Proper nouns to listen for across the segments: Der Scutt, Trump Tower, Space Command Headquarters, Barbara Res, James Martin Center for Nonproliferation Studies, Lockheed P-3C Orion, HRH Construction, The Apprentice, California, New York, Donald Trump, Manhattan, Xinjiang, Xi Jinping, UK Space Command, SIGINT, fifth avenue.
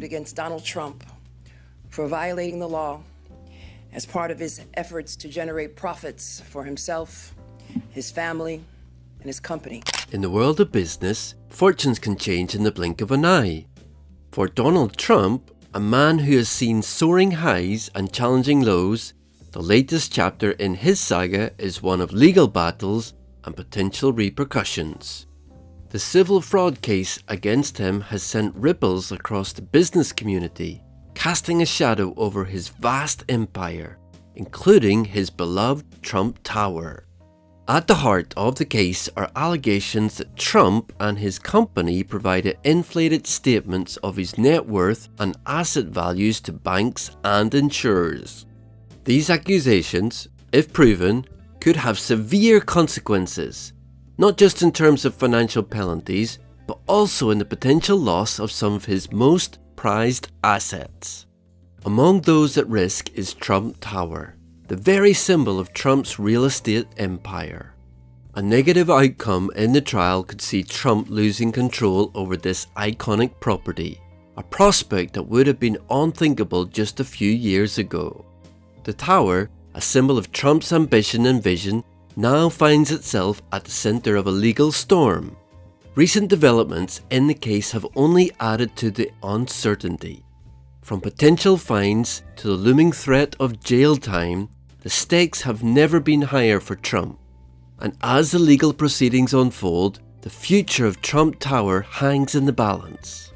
lawsuit against Donald Trump for violating the law as part of his efforts to generate profits for himself, his family, and his company. In the world of business, fortunes can change in the blink of an eye. For Donald Trump, a man who has seen soaring highs and challenging lows, the latest chapter in his saga is one of legal battles and potential repercussions. The civil fraud case against him has sent ripples across the business community, casting a shadow over his vast empire, including his beloved Trump Tower. At the heart of the case are allegations that Trump and his company provided inflated statements of his net worth and asset values to banks and insurers. These accusations, if proven, could have severe consequences, not just in terms of financial penalties, but also in the potential loss of some of his most prized assets. Among those at risk is Trump Tower, the very symbol of Trump's real estate empire. A negative outcome in the trial could see Trump losing control over this iconic property, a prospect that would have been unthinkable just a few years ago. The tower, a symbol of Trump's ambition and vision, now finds itself at the centre of a legal storm. Recent developments in the case have only added to the uncertainty. From potential fines to the looming threat of jail time, the stakes have never been higher for Trump, and as the legal proceedings unfold, the future of Trump Tower hangs in the balance.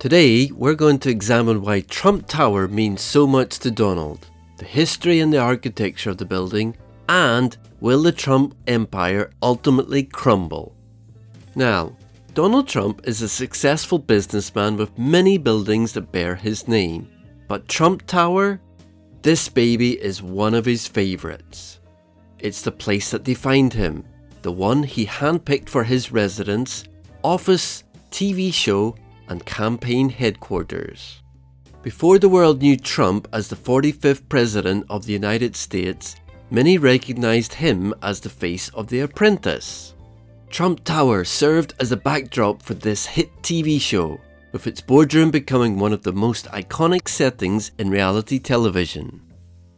Today, we're going to examine why Trump Tower means so much to Donald, the history and the architecture of the building, and will the Trump empire ultimately crumble? Now, Donald Trump is a successful businessman with many buildings that bear his name, but Trump Tower? This baby is one of his favourites. It's the place that defined him, the one he handpicked for his residence, office, TV show and campaign headquarters. Before the world knew Trump as the 45th President of the United States, many recognised him as the face of The Apprentice. Trump Tower served as a backdrop for this hit TV show, with its boardroom becoming one of the most iconic settings in reality television.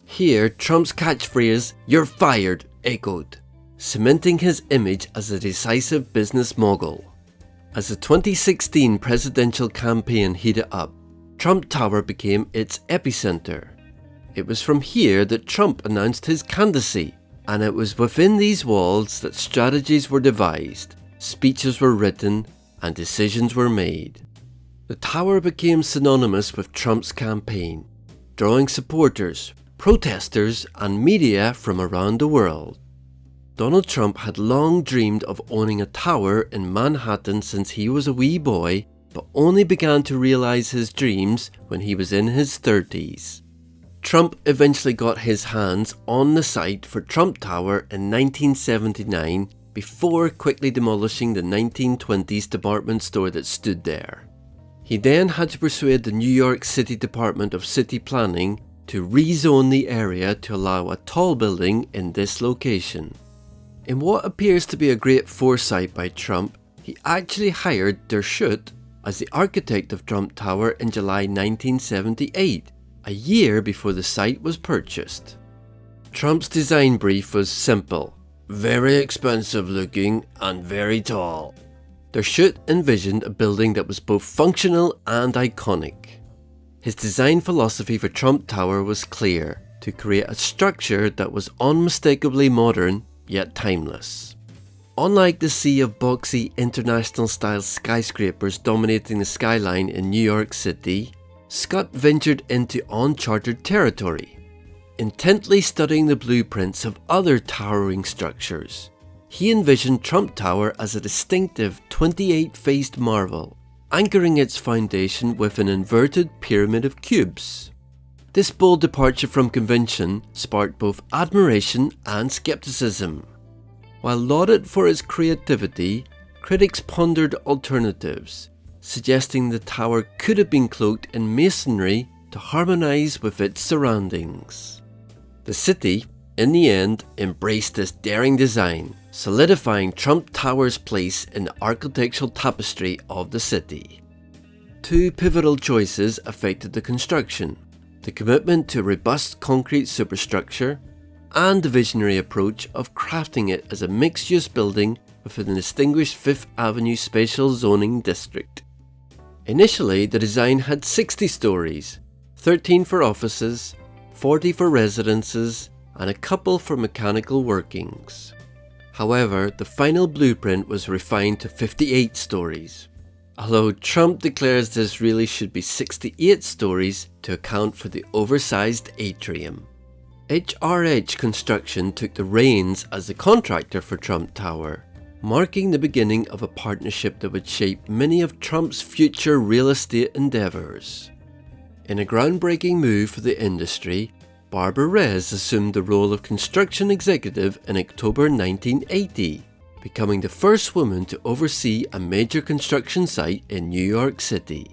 Here, Trump's catchphrase, "You're fired," echoed, cementing his image as a decisive business mogul. As the 2016 presidential campaign heated up, Trump Tower became its epicenter. It was from here that Trump announced his candidacy, and it was within these walls that strategies were devised, speeches were written, and decisions were made. The tower became synonymous with Trump's campaign, drawing supporters, protesters and media from around the world. Donald Trump had long dreamed of owning a tower in Manhattan since he was a wee boy, but only began to realise his dreams when he was in his 30s. Trump eventually got his hands on the site for Trump Tower in 1979 before quickly demolishing the 1920s department store that stood there. He then had to persuade the New York City Department of City Planning to rezone the area to allow a tall building in this location. In what appears to be a great foresight by Trump, he actually hired Der Scutt as the architect of Trump Tower in July 1978, a year before the site was purchased. Trump's design brief was simple, very expensive looking and very tall. Der Scutt envisioned a building that was both functional and iconic. His design philosophy for Trump Tower was clear, to create a structure that was unmistakably modern, yet timeless. Unlike the sea of boxy international-style skyscrapers dominating the skyline in New York City, Scutt ventured into uncharted territory, intently studying the blueprints of other towering structures. He envisioned Trump Tower as a distinctive 28-faced marvel, anchoring its foundation with an inverted pyramid of cubes. This bold departure from convention sparked both admiration and skepticism. While lauded for its creativity, critics pondered alternatives, suggesting the tower could have been cloaked in masonry to harmonise with its surroundings. The city, in the end, embraced this daring design, solidifying Trump Tower's place in the architectural tapestry of the city. Two pivotal choices affected the construction: the commitment to robust concrete superstructure and the visionary approach of crafting it as a mixed-use building within the distinguished Fifth Avenue Spatial Zoning District. Initially, the design had 60 stories, 13 for offices, 40 for residences, and a couple for mechanical workings. However, the final blueprint was refined to 58 stories, although Trump declares this really should be 68 stories to account for the oversized atrium. HRH Construction took the reins as the contractor for Trump Tower, marking the beginning of a partnership that would shape many of Trump's future real estate endeavours. In a groundbreaking move for the industry, Barbara Res assumed the role of construction executive in October 1980, becoming the first woman to oversee a major construction site in New York City.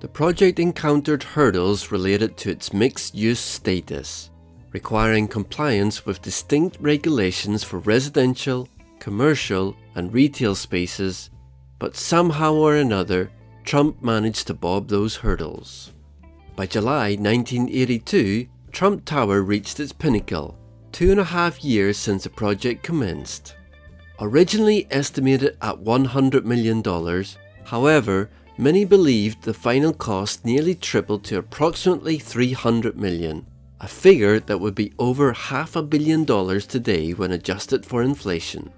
The project encountered hurdles related to its mixed-use status, requiring compliance with distinct regulations for residential, commercial, and retail spaces, but somehow or another, Trump managed to bob those hurdles. By July 1982, Trump Tower reached its pinnacle, 2.5 years since the project commenced. Originally estimated at $100 million, however, many believed the final cost nearly tripled to approximately $300 million, a figure that would be over $500 million today when adjusted for inflation.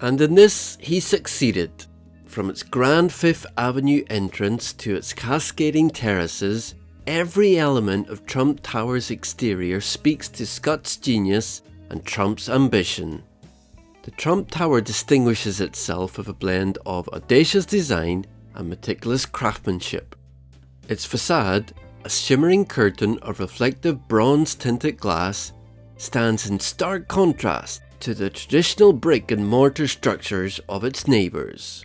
And in this, he succeeded. From its grand Fifth Avenue entrance to its cascading terraces, every element of Trump Tower's exterior speaks to Scutt's genius and Trump's ambition. The Trump Tower distinguishes itself with a blend of audacious design and meticulous craftsmanship. Its facade, a shimmering curtain of reflective bronze-tinted glass, stands in stark contrast to the traditional brick and mortar structures of its neighbours.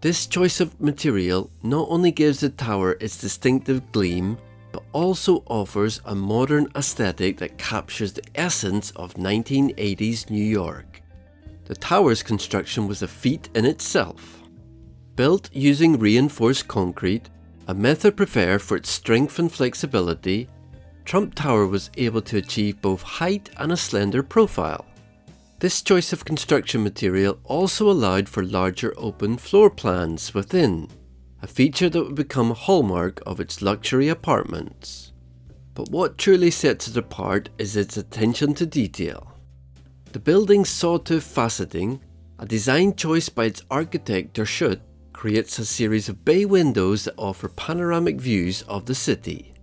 This choice of material not only gives the tower its distinctive gleam, but also offers a modern aesthetic that captures the essence of 1980s New York. The tower's construction was a feat in itself. Built using reinforced concrete, a method preferred for its strength and flexibility, Trump Tower was able to achieve both height and a slender profile. This choice of construction material also allowed for larger open floor plans within, a feature that would become a hallmark of its luxury apartments. But what truly sets it apart is its attention to detail. The building's sawtooth faceting, a design choice by its architect Der Scutt, creates a series of bay windows that offer panoramic views of the city.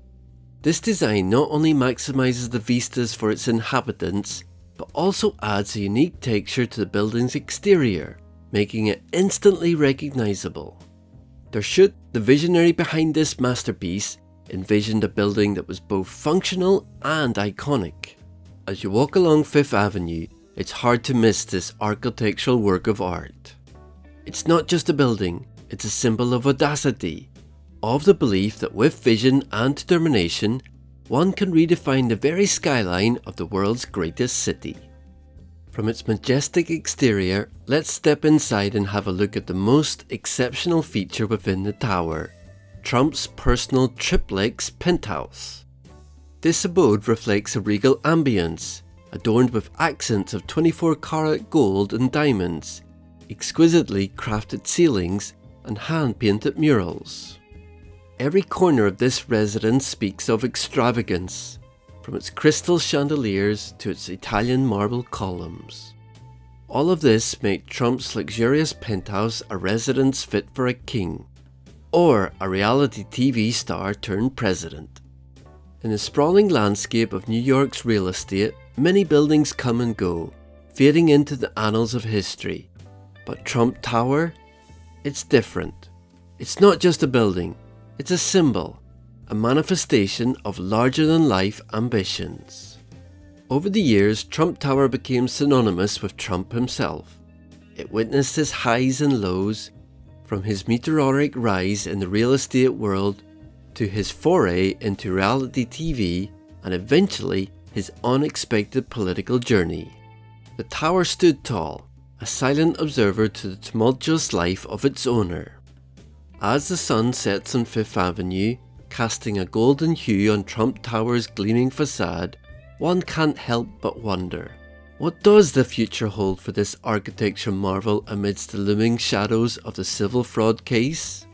This design not only maximizes the vistas for its inhabitants, but also adds a unique texture to the building's exterior, making it instantly recognizable. Der Scutt, the visionary behind this masterpiece, envisioned a building that was both functional and iconic. As you walk along Fifth Avenue, it's hard to miss this architectural work of art. It's not just a building, it's a symbol of audacity, of the belief that with vision and determination, one can redefine the very skyline of the world's greatest city. From its majestic exterior, let's step inside and have a look at the most exceptional feature within the tower, Trump's personal triplex penthouse. This abode reflects a regal ambience, adorned with accents of 24-karat gold and diamonds, exquisitely crafted ceilings, and hand-painted murals. Every corner of this residence speaks of extravagance, from its crystal chandeliers to its Italian marble columns. All of this made Trump's luxurious penthouse a residence fit for a king, or a reality TV star turned president. In the sprawling landscape of New York's real estate, many buildings come and go, fading into the annals of history. But Trump Tower? It's different. It's not just a building, it's a symbol, a manifestation of larger-than-life ambitions. Over the years, Trump Tower became synonymous with Trump himself. It witnessed his highs and lows, from his meteoric rise in the real estate world, to his foray into reality TV, and eventually his unexpected political journey. The tower stood tall, a silent observer to the tumultuous life of its owner. as the sun sets on Fifth Avenue, casting a golden hue on Trump Tower's gleaming facade, one can't help but wonder, what does the future hold for this architecture marvel amidst the looming shadows of the civil fraud case?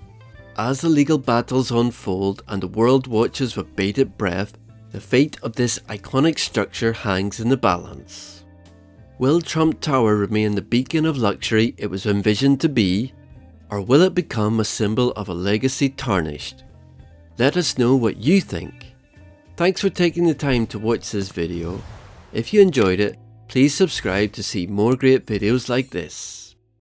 As the legal battles unfold and the world watches with bated breath, the fate of this iconic structure hangs in the balance. Will Trump Tower remain the beacon of luxury it was envisioned to be, or will it become a symbol of a legacy tarnished? Let us know what you think. Thanks for taking the time to watch this video. If you enjoyed it, please subscribe to see more great videos like this.